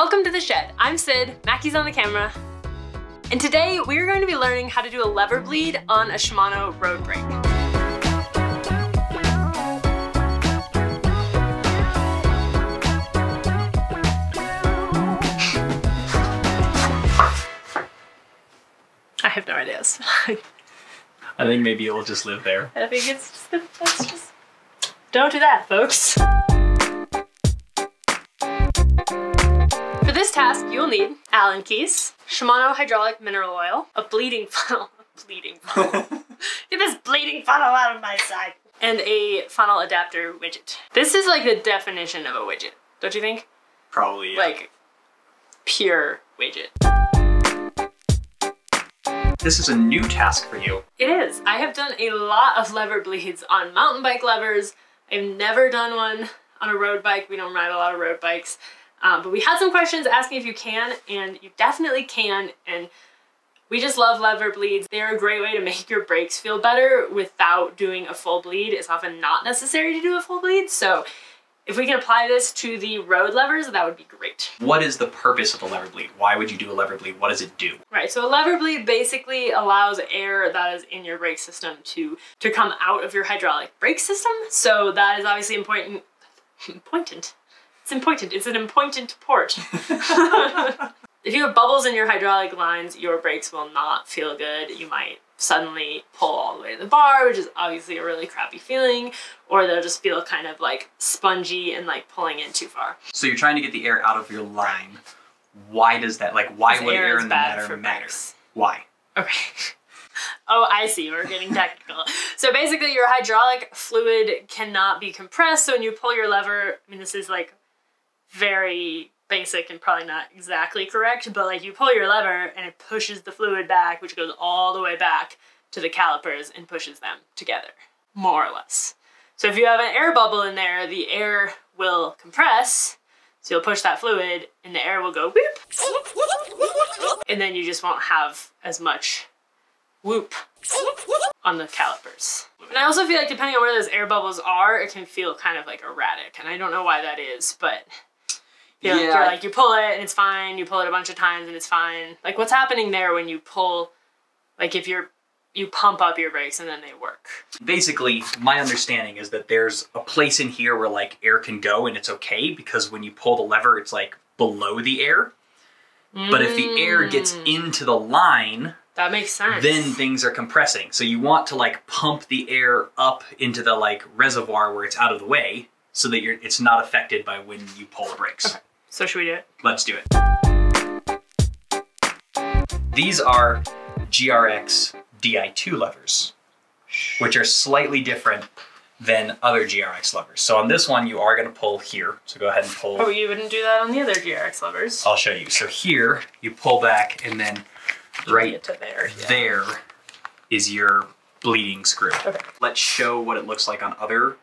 Welcome to the shed. I'm Sid, Mackie's on the camera, and today we're going to be learning how to do a lever bleed on a Shimano road brake. I have no ideas. I think maybe it will just live there. I think it's just, don't do that, folks. For this task, you will need Allen keys, Shimano hydraulic mineral oil, a bleeding funnel, Get this bleeding funnel out of my side. And a funnel adapter widget. This is like the definition of a widget, don't you think? Probably, yeah. Like, pure widget. This is a new task for you. It is. I have done a lot of lever bleeds on mountain bike levers. I've never done one on a road bike. We don't ride a lot of road bikes. But we had some questions asking if you can, and you definitely can. And we just love lever bleeds. They're a great way to make your brakes feel better without doing a full bleed. It's often not necessary to do a full bleed. So if we can apply this to the road levers, that would be great. What is the purpose of a lever bleed? Why would you do a lever bleed? What does it do? Right, so a lever bleed basically allows air that is in your brake system to come out of your hydraulic brake system. So that is obviously important. It's an important port. If you have bubbles in your hydraulic lines, your brakes will not feel good. You might suddenly pull all the way to the bar, which is obviously a really crappy feeling, or they'll just feel kind of like spongy and like pulling in too far. So you're trying to get the air out of your line. Why does that, like, why would air in the matter matter? Why? Okay. Oh, I see. We're getting technical. So basically your hydraulic fluid cannot be compressed. So when you pull your lever, I mean, this is like very basic and probably not exactly correct, but like you pull your lever and it pushes the fluid back, which goes all the way back to the calipers and pushes them together, more or less. So if you have an air bubble in there, the air will compress, so you'll push that fluid and the air will go whoop, and then you just won't have as much whoop on the calipers. And I also feel like depending on where those air bubbles are, it can feel kind of like erratic, and I don't know why that is, but You're like, you pull it and it's fine, you pull it a bunch of times and it's fine. Like, what's happening there when you pull, like if you pump up your brakes and then they work? Basically, my understanding is that there's a place in here where like air can go and it's okay, because when you pull the lever, it's like below the air. But if the air gets into the line, that makes sense. Then things are compressing. So you want to like pump the air up into the like reservoir where it's out of the way, so that it's not affected by when you pull the brakes. Okay. So should we do it? Let's do it. These are GRX DI2 levers, which are slightly different than other GRX levers. So on this one, you are gonna pull here. So go ahead and pull. Oh, you wouldn't do that on the other GRX levers. I'll show you. So here, you pull back, and then right to there, yeah. There is your bleeding screw. Okay. Let's show what it looks like on other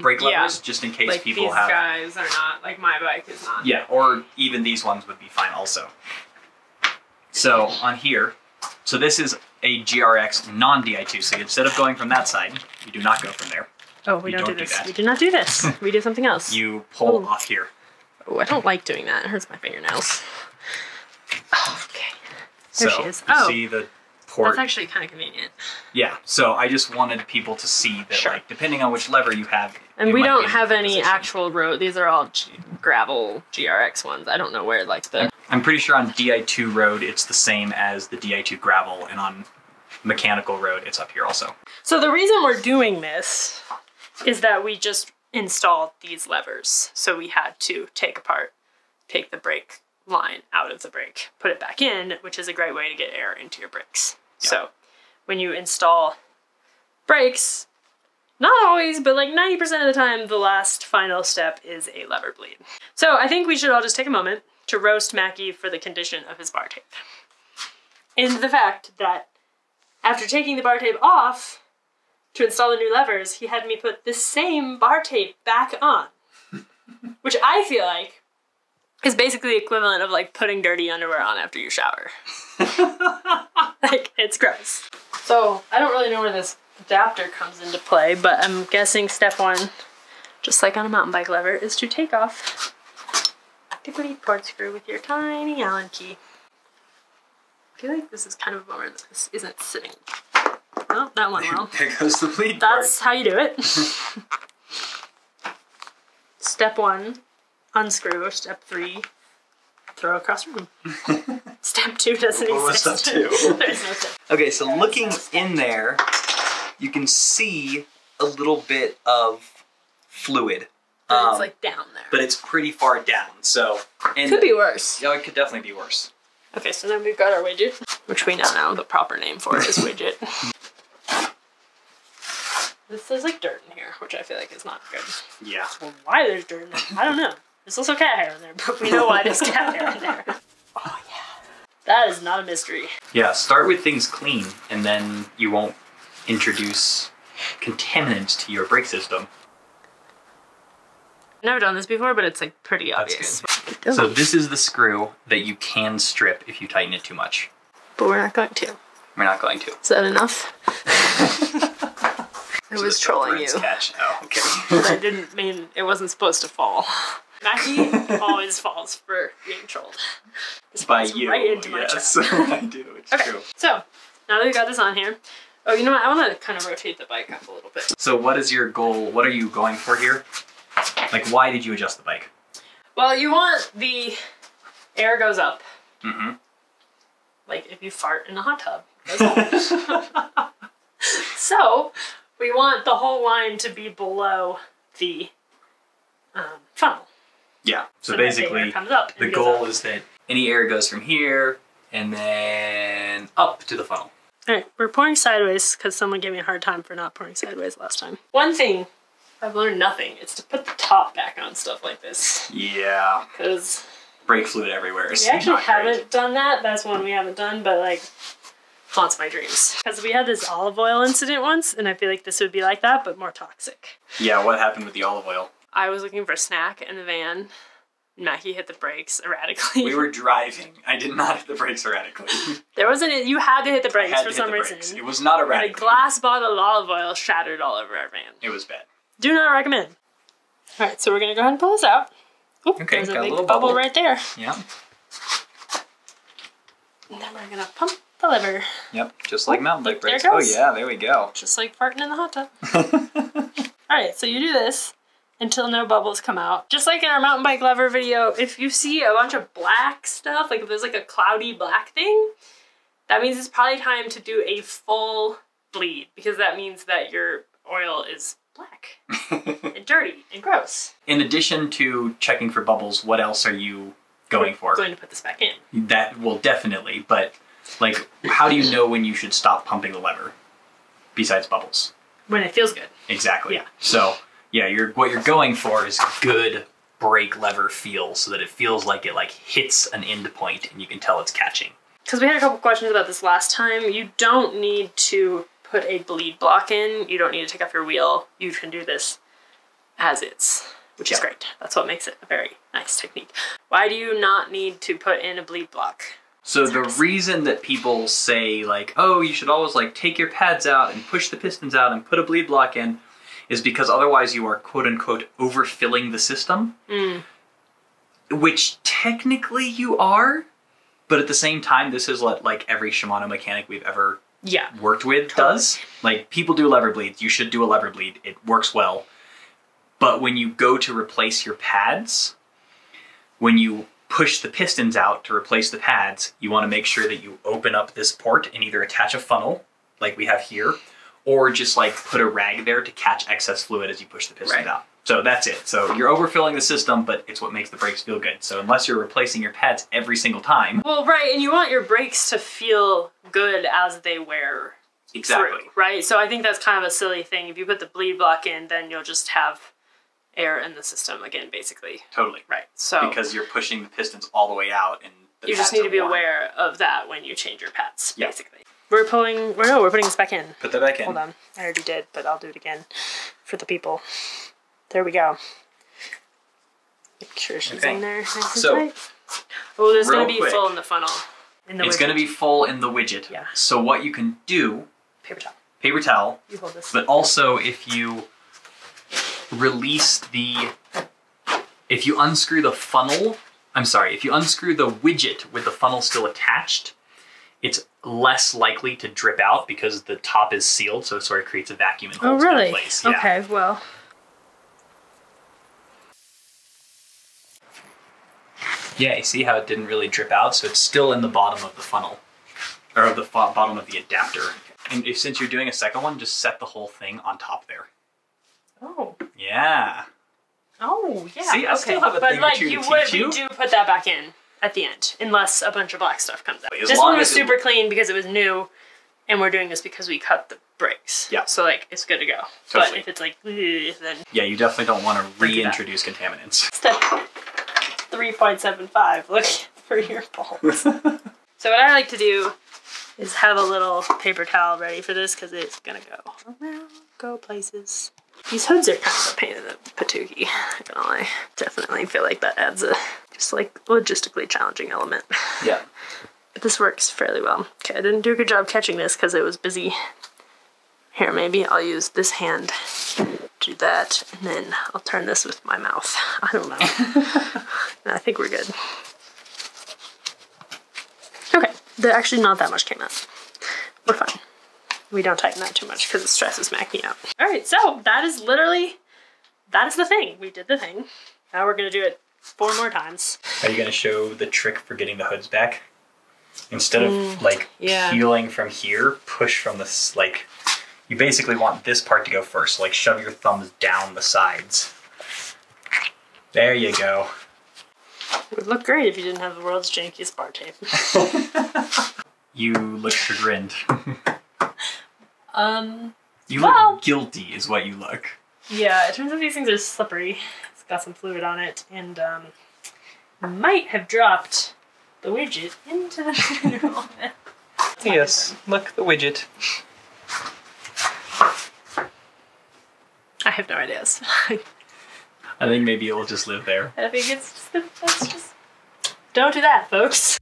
brake levers, yeah. Just in case like people have. These guys are not, like my bike is not. Yeah, or even these ones would be fine also. So on here, so this is a GRX non-DI2, so instead of going from that side, you do not go from there. Oh, we don't do this. We do not do this. We do something else. You pull off here. Oh, I don't like doing that. It hurts my fingernails. Oh, okay. There she is. Oh. See the port. That's actually kind of convenient. Yeah, so I just wanted people to see that, sure. Like, depending on which lever you have. And we don't have any actual road. These are all gravel GRX ones. I don't know where, like, the... I'm pretty sure on DI2 road, it's the same as the DI2 gravel, and on mechanical road, it's up here also. So the reason we're doing this is that we just installed these levers. So we had to take the brake line out of the brake, put it back in, which is a great way to get air into your brakes. Yep. So when you install brakes, not always, but like 90% of the time, the last final step is a lever bleed. So I think we should all just take a moment to roast Mackie for the condition of his bar tape. And the fact that after taking the bar tape off to install the new levers, he had me put the same bar tape back on, which I feel like is basically equivalent of like putting dirty underwear on after you shower. Like, it's gross. So I don't really know where this adapter comes into play, but I'm guessing step one, just like on a mountain bike lever, is to take off practically poured through with your tiny Allen key. I feel like this is kind of a bummer that this isn't sitting. Well, that went well. There goes the bleed part. That's how you do it. Step one, unscrew. Step three, throw across room. Step two doesn't exist. What was step two? There's no step. Okay, so looking in there, you can see a little bit of fluid. But it's like down there. But it's pretty far down, so. And could be worse. Yeah, it could definitely be worse. Okay, so then we've got our widget, which we now know the proper name for is widget. This is like dirt in here, which I feel like is not good. Yeah. Well, why there's dirt in there, I don't know. There's also cat hair in there, but we know why there's cat hair in there. Oh yeah. That is not a mystery. Yeah, start with things clean, and then you won't introduce contaminants to your brake system. I've never done this before, but it's like pretty obvious. So this is the screw that you can strip if you tighten it too much. But we're not going to. We're not going to. Is that enough? I was trolling you. Oh, okay. I didn't mean it wasn't supposed to fall. Mackie always falls for being trolled. This falls right into my chest. I do. It's true. So now that we got this on here, oh, you know what? I want to kind of rotate the bike up a little bit. So what is your goal? What are you going for here? Like, why did you adjust the bike? Well, you want the air goes up. Mm-hmm. Like if you fart in a hot tub. So we want the whole line to be below the funnel. Yeah. So basically, the, comes up the goal is that any air goes from here and then up to the funnel. All right, we're pouring sideways because someone gave me a hard time for not pouring sideways last time. One thing. I've learned nothing. It's to put the top back on stuff like this. Yeah. Because brake fluid everywhere is not great. We actually haven't done that. That's one we haven't done, but like haunts my dreams. Because we had this olive oil incident once, and I feel like this would be like that, but more toxic. Yeah, what happened with the olive oil? I was looking for a snack in the van. Mackie hit the brakes erratically. We were driving. I did not hit the brakes erratically. There wasn't a, you had to hit the brakes for some reason. It was not erratic. A glass bottle of olive oil shattered all over our van. It was bad. Do not recommend. All right, so we're gonna go ahead and pull this out. Oop, okay, there's a big bubble right there. Yeah. And then we're gonna pump the lever. Yep, just like mountain bike brakes. Oh yeah, there we go. Just like farting in the hot tub. All right, so you do this until no bubbles come out. Just like in our mountain bike lever video, if you see a bunch of black stuff, like if there's like a cloudy black thing, that means it's probably time to do a full bleed because that means that your oil is black and dirty and gross. In addition to checking for bubbles, what else are you going for? Going to put this back in. That will definitely, but like, how do you know when you should stop pumping the lever besides bubbles? When it feels good. Exactly. Yeah. So yeah, what you're going for is good brake lever feel so that it feels like it like hits an end point and you can tell it's catching. Because we had a couple questions about this last time. You don't need to put a bleed block in. You don't need to take off your wheel. You can do this as is, which is great. That's what makes it a very nice technique. Why do you not need to put in a bleed block? So the reason that people say like, oh, you should always like take your pads out and push the pistons out and put a bleed block in is because otherwise you are quote unquote overfilling the system, which technically you are, but at the same time, this is what like every Shimano mechanic we've ever worked with does. Like people do lever bleeds. You should do a lever bleed. It works well. But when you go to replace your pads, when you push the pistons out to replace the pads, you want to make sure that you open up this port and either attach a funnel like we have here, or just like put a rag there to catch excess fluid as you push the pistons out. So that's it. So you're overfilling the system, but it's what makes the brakes feel good. So unless you're replacing your pads every single time. Well, right, and you want your brakes to feel good as they wear through, right? So I think that's kind of a silly thing. If you put the bleed block in, then you'll just have air in the system again, basically. Totally. Right, so. Because you're pushing the pistons all the way out and the pads need to be aware of that when you change your pads, basically. We're pulling, we're putting this back in. Put that back in. Hold on, I already did, but I'll do it again for the people. There we go. Make sure she's in there. Nice and tight. Oh, there's going to be full in the funnel. In the widget. Going to be full in the widget. Yeah. So what you can do... Paper towel. Paper towel. You hold this. But also if you release the... If you unscrew the funnel I'm sorry, if you unscrew the widget with the funnel still attached, it's less likely to drip out because the top is sealed, so it sort of creates a vacuum and holds it in place. Yeah. Okay, well. Yeah, you see how it didn't really drip out? So it's still in the bottom of the funnel, or the bottom of the adapter. And if, since you're doing a second one, just set the whole thing on top there. Oh. Yeah. Oh, yeah. See, I still have a thing or two to teach you. But you do put that back in at the end, unless a bunch of black stuff comes out. This one was super clean because it was new, and we're doing this because we cut the brakes. Yeah. So, like, it's good to go. Totally. But if it's like, then... Yeah, you definitely don't want to reintroduce contaminants. Step 3.75, look for your bulbs. So what I like to do is have a little paper towel ready for this because it's gonna go around, go places. These hoods are kind of a pain in the patooky, I'm not gonna lie. Definitely feel like that adds a just like logistically challenging element. Yeah. But this works fairly well. Okay, I didn't do a good job catching this because it was busy. Here, maybe I'll use this hand to do that, and then I'll turn this with my mouth. I don't know. I think we're good. Okay, there actually not that much came out. We're fine. We don't tighten that too much because it stresses Mackie out. All right, so that is literally, that is the thing. We did the thing. Now we're gonna do it 4 more times. Are you gonna show the trick for getting the hoods back? Instead of like peeling from here, push from this like. You basically want this part to go first, like shove your thumbs down the sides. There you go. It would look great if you didn't have the world's jankiest bar tape. You look chagrined. You look guilty is what you look. Yeah, it turns out these things are slippery. It's got some fluid on it, and might have dropped the widget into the mineral. Yes, look, the widget. I have no ideas. I think maybe it will just live there. I think it's just... Don't do that, folks.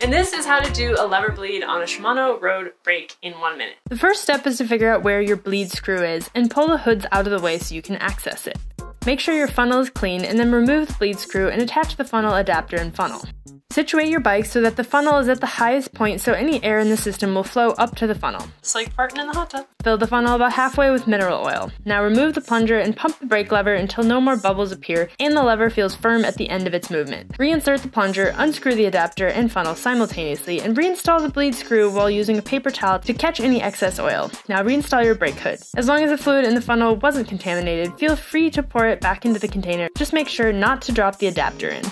And this is how to do a lever bleed on a Shimano road brake in 1 minute. The first step is to figure out where your bleed screw is and pull the hoods out of the way so you can access it. Make sure your funnel is clean and then remove the bleed screw and attach the funnel adapter and funnel. Situate your bike so that the funnel is at the highest point so any air in the system will flow up to the funnel. It's like farting in the hot tub. Fill the funnel about halfway with mineral oil. Now remove the plunger and pump the brake lever until no more bubbles appear and the lever feels firm at the end of its movement. Reinsert the plunger, unscrew the adapter and funnel simultaneously, and reinstall the bleed screw while using a paper towel to catch any excess oil. Now reinstall your brake hood. As long as the fluid in the funnel wasn't contaminated, feel free to pour it back into the container. Just make sure not to drop the adapter in.